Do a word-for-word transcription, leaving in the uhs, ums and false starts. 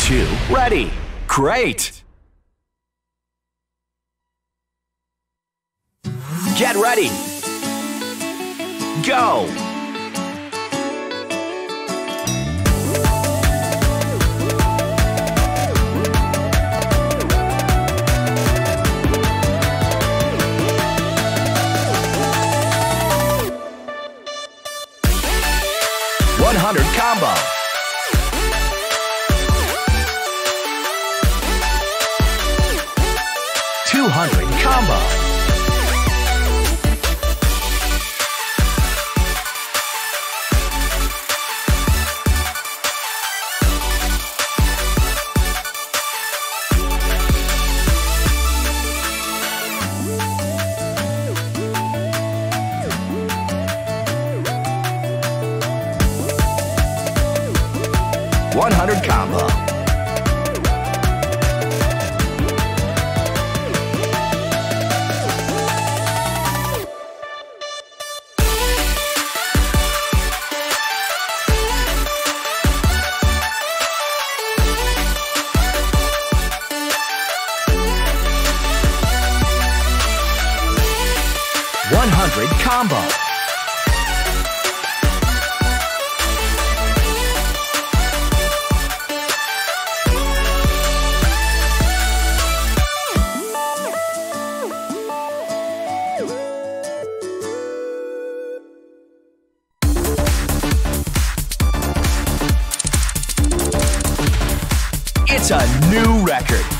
two, ready. Great! Get ready! Go! one hundred combo! two hundred combo. one hundred combo. one hundred combo. It's a new record.